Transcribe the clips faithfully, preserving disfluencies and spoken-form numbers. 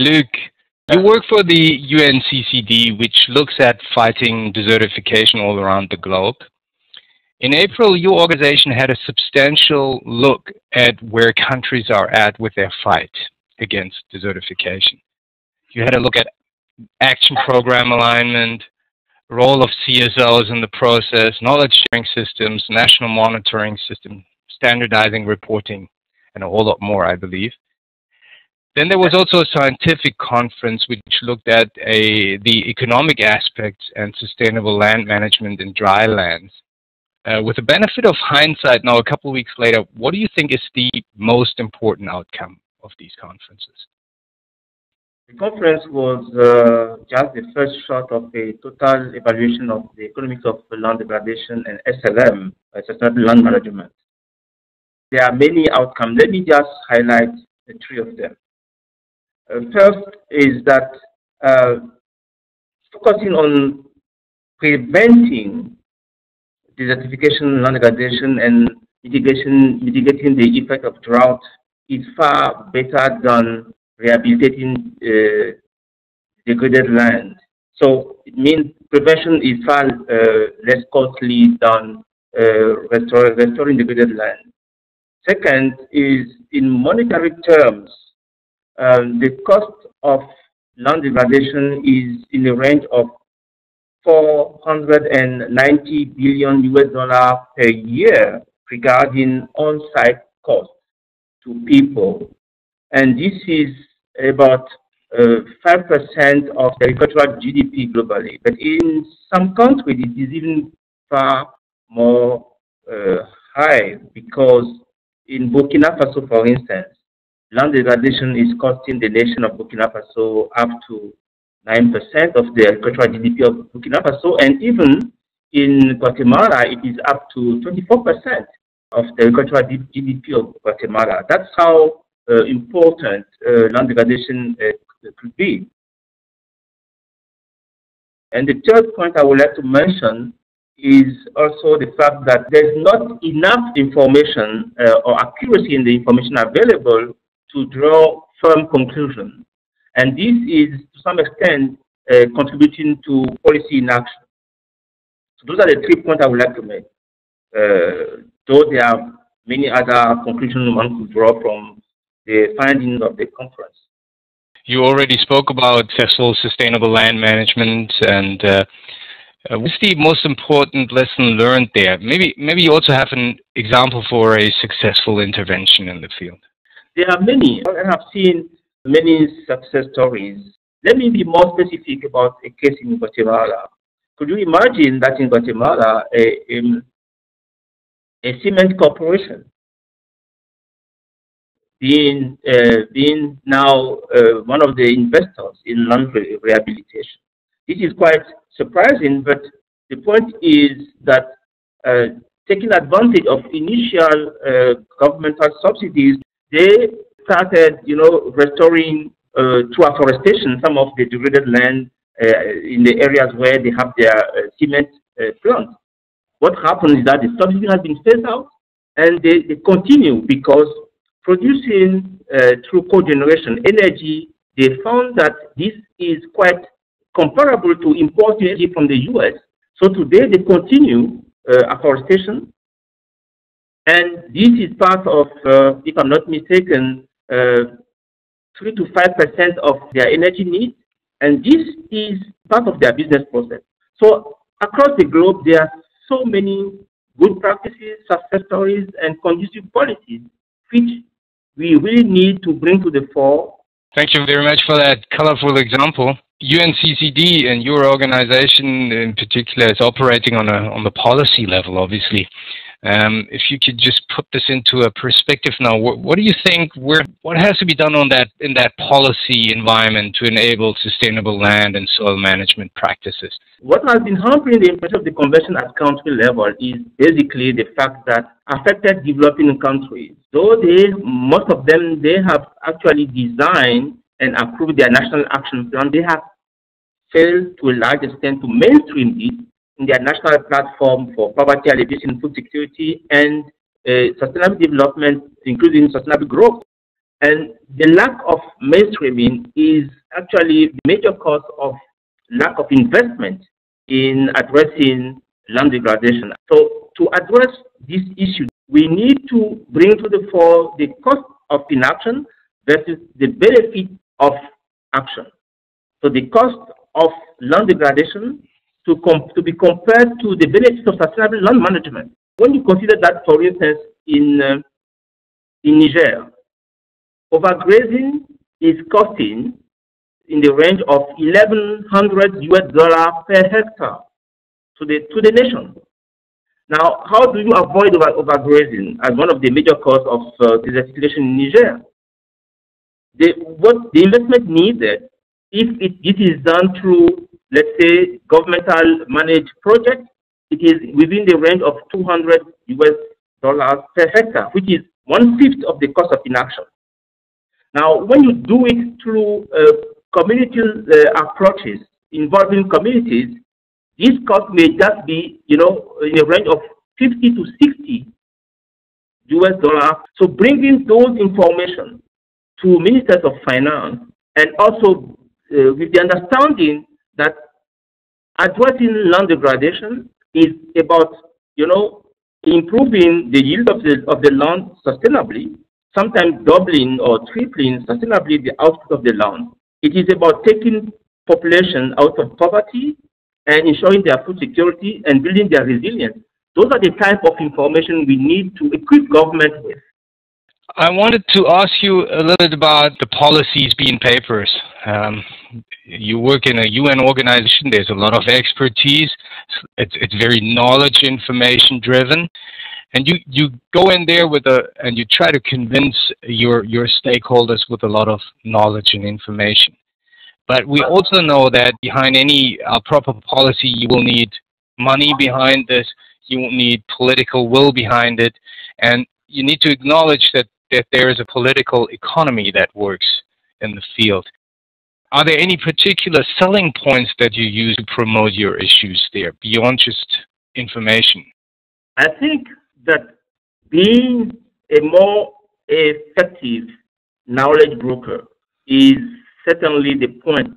Luc, you work for the U N C C D, which looks at fighting desertification all around the globe. In April, your organization had a substantial look at where countries are at with their fight against desertification. You had a look at action program alignment, role of C S Os in the process, knowledge sharing systems, national monitoring system, standardizing reporting, and a whole lot more, I believe. Then there was also a scientific conference which looked at a, the economic aspects and sustainable land management in dry lands. Uh, with the benefit of hindsight now, a couple of weeks later, what do you think is the most important outcome of these conferences? The conference was uh, just the first shot of a total evaluation of the economics of land degradation and S L M, uh, sustainable land management. There are many outcomes. Let me just highlight the three of them. Uh, first is that uh, focusing on preventing desertification, land degradation, and mitigation, mitigating the effect of drought is far better than rehabilitating uh, degraded land. So it means prevention is far uh, less costly than uh, restore, restoring degraded land. Second is, in monetary terms, um, the cost of land degradation is in the range of four hundred ninety billion U S dollars per year regarding on-site costs to people. And this is about uh, five percent of the agricultural G D P globally. But in some countries, it is even far more uh, high, because in Burkina Faso, for instance, land degradation is costing the nation of Burkina Faso up to nine percent of the agricultural G D P of Burkina Faso. And even in Guatemala, it is up to twenty-four percent of the agricultural G D P of Guatemala. That's how Uh, important uh, land degradation uh, could be. And the third point I would like to mention is also the fact that there's not enough information uh, or accuracy in the information available to draw firm conclusions. And this is, to some extent, uh, contributing to policy inaction. So those are the three points I would like to make, uh, though there are many other conclusions one could draw from the findings of the conference. You already spoke about successful sustainable land management, and uh, what's the most important lesson learned there? Maybe, maybe you also have an example for a successful intervention in the field. There are many. I have seen many success stories. Let me be more specific about a case in Guatemala. Could you imagine that in Guatemala, a, a, a cement corporation Being, uh, being now uh, one of the investors in land re rehabilitation. This is quite surprising, but the point is that uh, taking advantage of initial uh, governmental subsidies, they started, you know, restoring uh, through afforestation some of the degraded land uh, in the areas where they have their uh, cement uh, plants. What happened is that the subsidy has been phased out, and they, they continue, because producing uh, through cogeneration energy, they found that this is quite comparable to importing energy from the U S. So today they continue uh, afforestation, and this is part of, uh, if I'm not mistaken, uh, three to five percent of their energy needs, and this is part of their business process. So across the globe, there are so many good practices, success stories, and conducive policies which we really need to bring to the fore. Thank you very much for that colorful example. U N C C D and your organization in particular is operating on, a, on the policy level, obviously. Um, if you could just put this into a perspective now, what, what do you think, where, what has to be done on that, in that policy environment to enable sustainable land and soil management practices? What has been hampering the impact of the convention at country level is basically the fact that affected developing countries, though they, most of them, they have actually designed and approved their national action plan, they have failed to a large extent to mainstream this in their national platform for poverty alleviation, food security, and uh, sustainable development, including sustainable growth. And the lack of mainstreaming is actually the major cause of lack of investment in addressing land degradation. So to address this issue, we need to bring to the fore the cost of inaction versus the benefit of action. So the cost of land degradation to, comp to be compared to the benefits of sustainable land management. When you consider that, for instance, in, uh, in Niger, overgrazing is costing in the range of eleven hundred U S dollars per hectare to the, to the nation. Now, how do you avoid over, overgrazing as one of the major causes of uh, desertification in Niger? The, what the investment needed, if it, it is done through, let's say, governmental managed projects, it is within the range of two hundred U S dollars per hectare, which is one-fifth of the cost of inaction. Now, when you do it through uh, community uh, approaches involving communities, this cost may just be, you know, in a range of fifty to sixty U S dollars. So bringing those information to ministers of finance, and also uh, with the understanding that addressing land degradation is about, you know, improving the yield of the of the land sustainably, sometimes doubling or tripling sustainably the output of the land. It is about taking population out of poverty and ensuring their food security and building their resilience. Those are the type of information we need to equip government with. I wanted to ask you a little bit about the policies being papers. Um, you work in a U N organization, there's a lot of expertise, it's, it's very knowledge information driven. And you, you go in there with a, and you try to convince your, your stakeholders with a lot of knowledge and information. But we also know that behind any uh, proper policy, you will need money behind this, you will need political will behind it, and you need to acknowledge that, that there is a political economy that works in the field. Are there any particular selling points that you use to promote your issues there, beyond just information? I think that being a more effective knowledge broker is certainly the point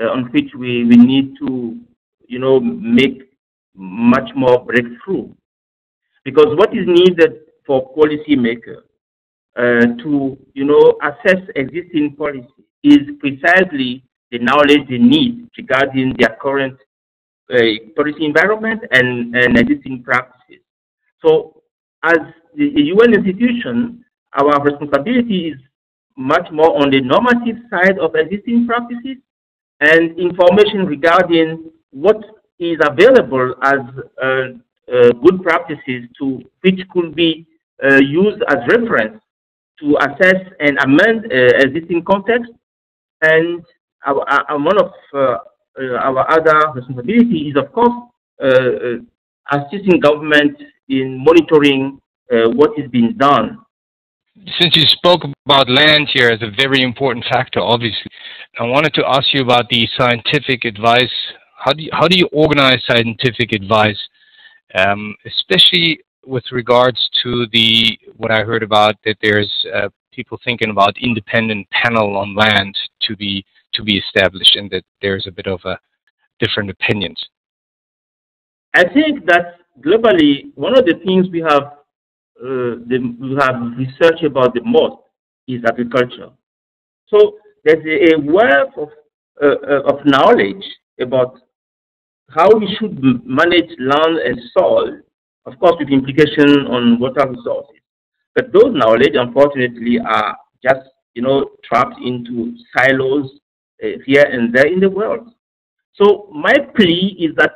uh, on which we, we need to, you know, make much more breakthrough. Because what is needed for policymakers uh, to, you know, assess existing policy is precisely the knowledge they need regarding their current uh, policy environment and, and existing practices. So as the U N institution, our responsibility is much more on the normative side of existing practices and information regarding what is available as uh, uh, good practices to which could be uh, used as reference to assess and amend uh, existing context. And our, our, one of uh, our other responsibility is, of course, uh, assisting government in monitoring uh, what is being done. Since you spoke about land here as a very important factor, obviously, I wanted to ask you about the scientific advice. How do you, how do you organize scientific advice, um, especially with regards to the what I heard about that there's uh, people thinking about independent panel on land to be to be established, and that there's a bit of a different opinions. I think that globally, one of the things we have. Uh, the, we have research about the most is agriculture. So there's a, a wealth of, uh, of knowledge about how we should manage land and soil, of course with implication on water resources. But those knowledge, unfortunately, are just, you know, trapped into silos uh, here and there in the world. So my plea is that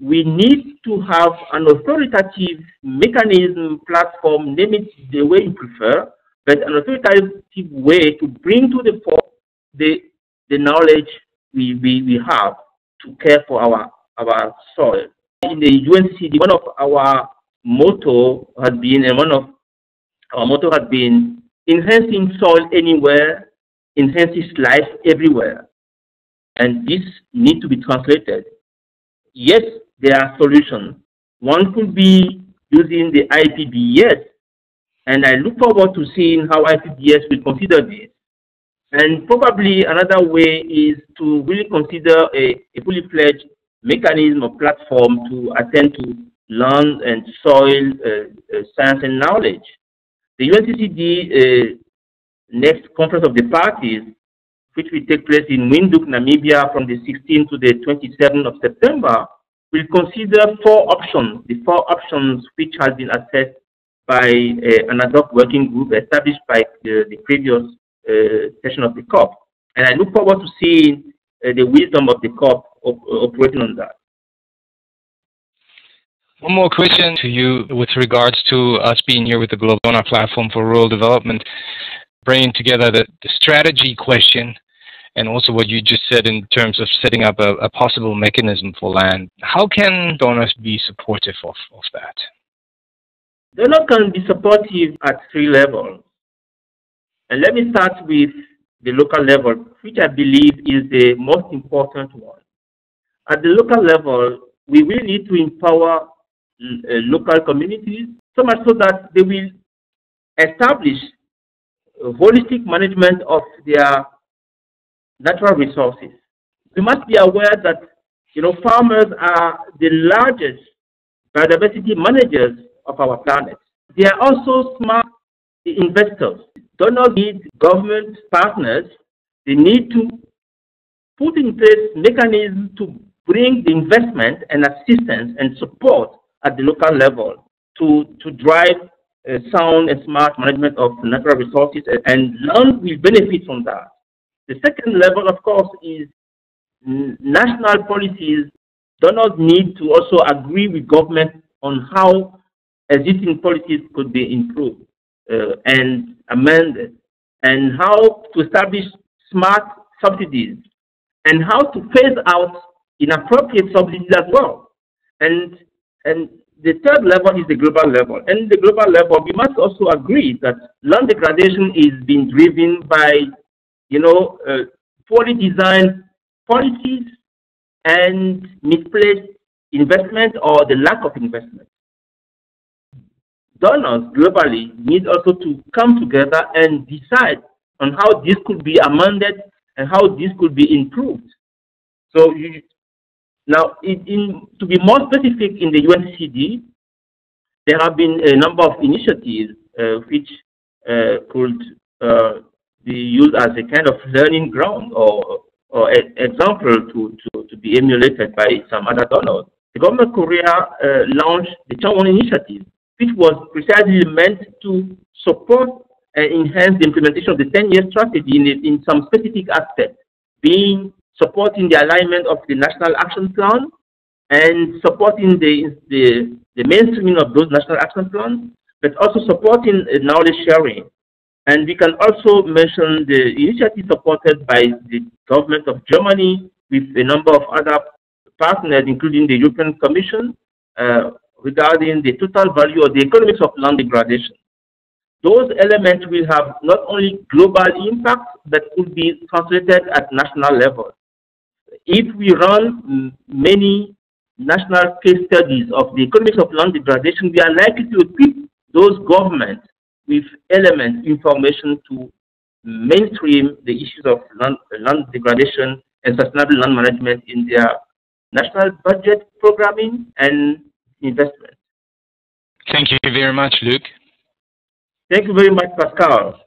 we need to have an authoritative mechanism, platform, name it the way you prefer, but an authoritative way to bring to the fore the, the knowledge we, we, we have to care for our, our soil. In the U N C C D, one of our motto has been, and one of our motto has been, enhancing soil anywhere, enhances life everywhere. And this needs to be translated. Yes, there are solutions. One could be using the I P B S And I look forward to seeing how I P B S will consider this. And probably another way is to really consider a, a fully-fledged mechanism or platform to attend to land and soil uh, uh, science and knowledge. The U N C C D uh, next Conference of the Parties, which will take place in Windhoek, Namibia, from the sixteenth to the twenty-seventh of September, will consider four options, the four options which has been assessed by uh, an ad hoc working group established by the, the previous uh, session of the COP. And I look forward to seeing uh, the wisdom of the COP op operating on that. One more question to you with regards to us being here with the Globona Platform for Rural Development, bringing together the, the strategy question and also what you just said in terms of setting up a, a possible mechanism for land. How can donors be supportive of, of that? Donors can be supportive at three levels. And let me start with the local level, which I believe is the most important one. At the local level, we will need to empower uh, local communities, so much so that they will establish a holistic management of their natural resources. We must be aware that, you know, farmers are the largest biodiversity managers of our planet. They are also smart investors. Donors need government partners. They need to put in place mechanisms to bring the investment and assistance and support at the local level to, to drive uh, sound and smart management of natural resources, and land will benefit from that. The second level, of course, is national policies. Donors need to also agree with government on how existing policies could be improved uh, and amended, and how to establish smart subsidies, and how to phase out inappropriate subsidies as well. And, and the third level is the global level. And the global level, we must also agree that land degradation is being driven by, you know, uh, poorly designed policies and misplaced investment or the lack of investment. Donors globally need also to come together and decide on how this could be amended and how this could be improved. So you, now, in, in, to be more specific, in the U N C C D, there have been a number of initiatives uh, which uh, could uh, be used as a kind of learning ground or, or a, example to, to, to be emulated by some other donors. The government of Korea uh, launched the Changwon Initiative, which was precisely meant to support and enhance the implementation of the ten-year strategy in, in some specific aspects, being supporting the alignment of the National Action Plan and supporting the, the, the mainstreaming of those National Action Plans, but also supporting uh, knowledge sharing. And we can also mention the initiative supported by the government of Germany with a number of other partners, including the European Commission, uh, regarding the total value of the economics of land degradation. Those elements will have not only global impact, but could be translated at national level. If we run many national case studies of the economics of land degradation, we are likely to equip those governments with elements, information to mainstream the issues of land, land degradation and sustainable land management in their national budget programming and investment. Thank you very much, Luc. Thank you very much, Pascal.